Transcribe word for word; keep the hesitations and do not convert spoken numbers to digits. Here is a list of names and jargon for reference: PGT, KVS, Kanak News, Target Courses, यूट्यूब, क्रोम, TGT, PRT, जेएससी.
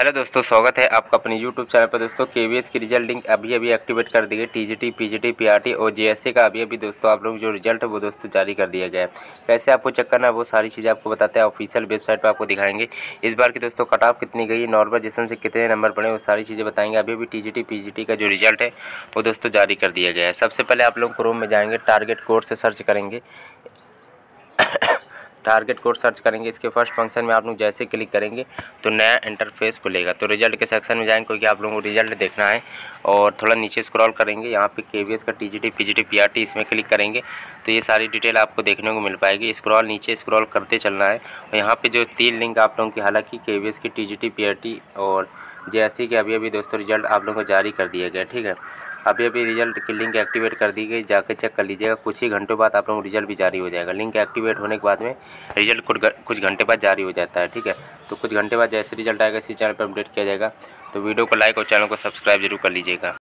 Hello दोस्तों, स्वागत है आपका अपने यूट्यूब चैनल पर। दोस्तों केवीएस की रिजल्ट लिंक अभी अभी एक्टिवेट कर दी गई। टीजीटी, पीजीटी, पीआरटी और जेएससी का अभी अभी दोस्तों आप लोग जो रिजल्ट है वो दोस्तों जारी कर दिया गया है। कैसे आपको चेक करना है वो सारी चीज़ें आपको बताते हैं, ऑफिशियल वेबसाइट पर आपको दिखाएंगे। इस बार की दोस्तों कट ऑफ कितनी गई, नॉर्मल जेसन से कितने नंबर पड़े, वो सारी चीज़ें बताएंगे। अभी अभी टीजीटी, पीजीटी का जो रिजल्ट है वो दोस्तों जारी कर दिया गया है। सबसे पहले आप लोग क्रोम में जाएंगे, टारगेट कोर्स से सर्च करेंगे, टारगेट कोड सर्च करेंगे। इसके फर्स्ट फंक्शन में आप लोग जैसे क्लिक करेंगे तो नया इंटरफेस खुलेगा। तो रिजल्ट के सेक्शन में जाएंगे क्योंकि आप लोगों को रिजल्ट देखना है। और थोड़ा नीचे स्क्रॉल करेंगे, यहाँ पे केवीएस का टीजीटी, पीजीटी, पीआरटी इसमें क्लिक करेंगे तो ये सारी डिटेल आपको देखने को मिल पाएगी। स्क्रॉल नीचे स्क्रॉल करते चलना है। और यहाँ पर जो तीन लिंक आप लोगों की, हालाँकि केवीएस की, टीजीटी, पीआरटी और जेएससी के अभी अभी दोस्तों रिजल्ट आप लोगों को जारी कर दिया गया। ठीक है, अभी अभी रिजल्ट की लिंक एक्टिवेट कर दी गई, जाकर चेक कर लीजिएगा। कुछ ही घंटों बाद आप लोगों को रिजल्ट भी जारी हो जाएगा। लिंक एक्टिवेट होने के बाद में रिजल्ट कुछ घंटे बाद जारी हो जाता है। ठीक है, तो कुछ घंटे बाद जैसे रिजल्ट आएगा इसी चैनल पर अपडेट किया जाएगा। तो वीडियो को लाइक और चैनल को सब्सक्राइब जरूर कर लीजिएगा।